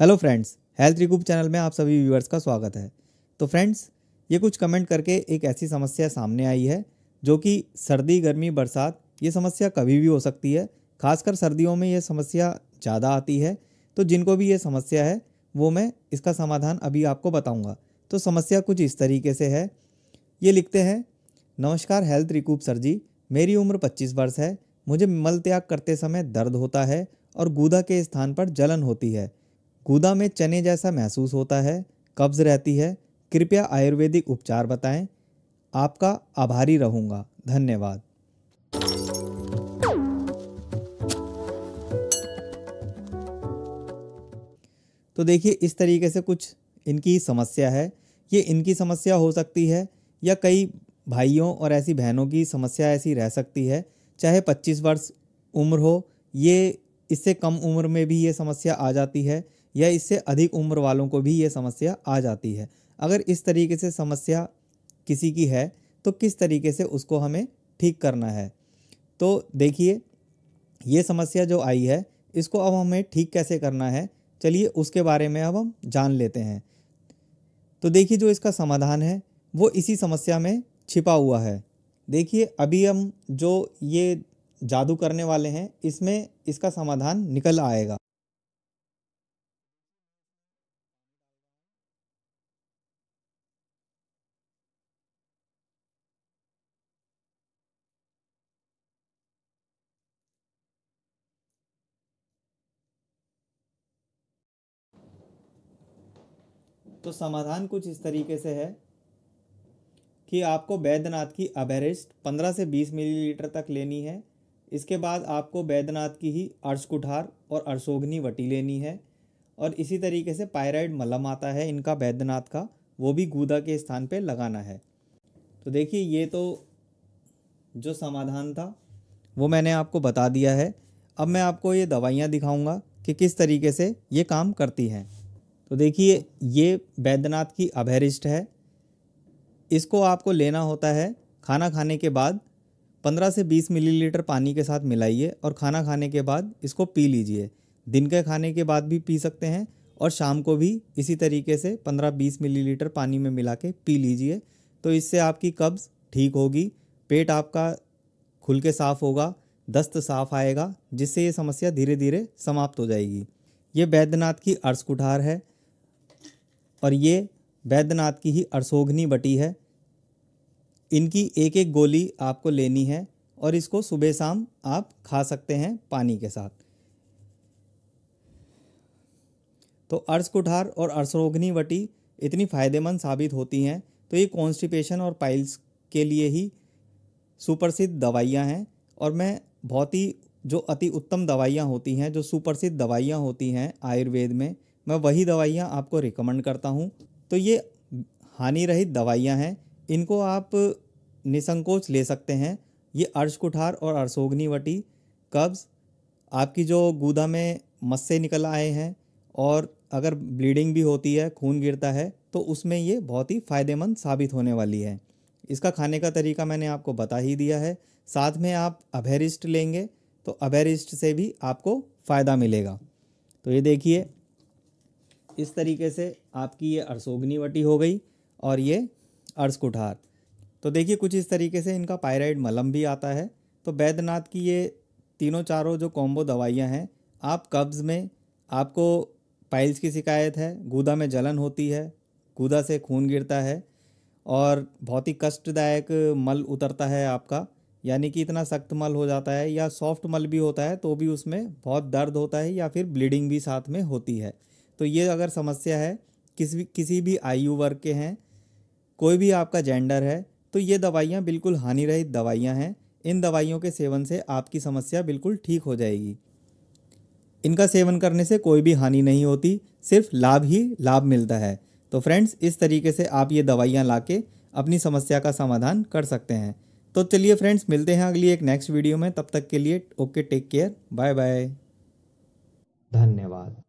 Hello friends, health recoup channel में आप सभी व्यूअर्स का स्वागत है। तो फ्रेंड्स, ये कुछ कमेंट करके एक ऐसी समस्या सामने आई है जो कि सर्दी, गर्मी, बरसात, ये समस्या कभी भी हो सकती है। खासकर सर्दियों में ये समस्या ज़्यादा आती है। तो जिनको भी ये समस्या है वो मैं इसका समाधान अभी आपको बताऊँगा। तो समस्या कुछ इस तरीके से है। ये लिखते हैं, नमस्कार हेल्थ रिकूप सर जी, मेरी उम्र 25 वर्ष है। मुझे मल त्याग करते समय दर्द होता है और गूदा के स्थान पर जलन होती है। गूदा में चने जैसा महसूस होता है, कब्ज़ रहती है। कृपया आयुर्वेदिक उपचार बताएं। आपका आभारी रहूँगा, धन्यवाद। तो देखिए, इस तरीके से कुछ इनकी समस्या है। ये इनकी समस्या हो सकती है या कई भाइयों और ऐसी बहनों की समस्या ऐसी रह सकती है। चाहे 25 वर्ष उम्र हो, ये इससे कम उम्र में भी ये समस्या आ जाती है या इससे अधिक उम्र वालों को भी ये समस्या आ जाती है। अगर इस तरीके से समस्या किसी की है तो किस तरीके से उसको हमें ठीक करना है। तो देखिए, ये समस्या जो आई है इसको अब हमें ठीक कैसे करना है, चलिए उसके बारे में अब हम जान लेते हैं। तो देखिए, जो इसका समाधान है वो इसी समस्या में छिपा हुआ है। देखिए, अभी हम जो ये जादू करने वाले हैं इसमें इसका समाधान निकल आएगा। तो समाधान कुछ इस तरीके से है कि आपको बैद्यनाथ की अभ्यारिष्ट 15 से 20 मिलीलीटर तक लेनी है। इसके बाद आपको बैद्यनाथ की ही अर्शकुठार और अर्शोघनी वटी लेनी है। और इसी तरीके से पायराइड मलम आता है इनका बैद्यनाथ का, वो भी गूदा के स्थान पे लगाना है। तो देखिए, ये तो जो समाधान था वो मैंने आपको बता दिया है। अब मैं आपको ये दवाइयाँ दिखाऊँगा कि किस तरीके से ये काम करती हैं। तो देखिए, ये बैद्यनाथ की अभ्यारिष्ट है। इसको आपको लेना होता है खाना खाने के बाद। 15 से 20 मिलीलीटर पानी के साथ मिलाइए और खाना खाने के बाद इसको पी लीजिए। दिन के खाने के बाद भी पी सकते हैं और शाम को भी इसी तरीके से 15-20 मिलीलीटर पानी में मिला के पी लीजिए। तो इससे आपकी कब्ज़ ठीक होगी, पेट आपका खुल के साफ़ होगा, दस्त साफ आएगा, जिससे ये समस्या धीरे धीरे समाप्त हो जाएगी। ये बैद्यनाथ की अर्शकुठार है और ये बैद्यनाथ की ही अर्शोघनी वटी है। इनकी एक एक गोली आपको लेनी है और इसको सुबह शाम आप खा सकते हैं पानी के साथ। तो अर्शकुठार और अर्शोघनी वटी इतनी फ़ायदेमंद साबित होती हैं। तो ये कॉन्स्टिपेशन और पाइल्स के लिए ही सुप्रसिद्ध दवाइयाँ हैं। और मैं बहुत ही जो अति उत्तम दवाइयाँ होती हैं, जो सुप्रसिद्ध दवाइयाँ होती हैं आयुर्वेद में, मैं वही दवाइयाँ आपको रिकमेंड करता हूँ। तो ये हानि रहित दवाइयाँ हैं, इनको आप निसंकोच ले सकते हैं। ये अर्शकुठार और अर्शोघनी वटी कब्ज़, आपकी जो गूदा में मस्से निकल आए हैं और अगर ब्लीडिंग भी होती है, खून गिरता है, तो उसमें ये बहुत ही फ़ायदेमंद साबित होने वाली है। इसका खाने का तरीका मैंने आपको बता ही दिया है। साथ में आप अभ्यारिष्ट लेंगे तो अभ्यारिष्ट से भी आपको फ़ायदा मिलेगा। तो ये देखिए, इस तरीके से आपकी ये अर्शोघनी वटी हो गई और ये अर्शकुठार। तो देखिए, कुछ इस तरीके से इनका पायराइड मलम भी आता है। तो बैद्यनाथ की ये तीनों चारों जो कॉम्बो दवाइयाँ हैं, आप कब्ज़ में आपको पाइल्स की शिकायत है, गूदा में जलन होती है, गूदा से खून गिरता है और बहुत ही कष्टदायक मल उतरता है आपका, यानी कि इतना सख्त मल हो जाता है या सॉफ्ट मल भी होता है तो भी उसमें बहुत दर्द होता है या फिर ब्लीडिंग भी साथ में होती है। तो ये अगर समस्या है, किसी भी आयु वर्ग के हैं, कोई भी आपका जेंडर है, तो ये दवाइयाँ बिल्कुल हानिरहित दवाइयाँ हैं। इन दवाइयों के सेवन से आपकी समस्या बिल्कुल ठीक हो जाएगी। इनका सेवन करने से कोई भी हानि नहीं होती, सिर्फ लाभ ही लाभ मिलता है। तो फ्रेंड्स, इस तरीके से आप ये दवाइयाँ लाके अपनी समस्या का समाधान कर सकते हैं। तो चलिए फ्रेंड्स, मिलते हैं अगली एक नेक्स्ट वीडियो में। तब तक के लिए okay, take care, bye bye, धन्यवाद।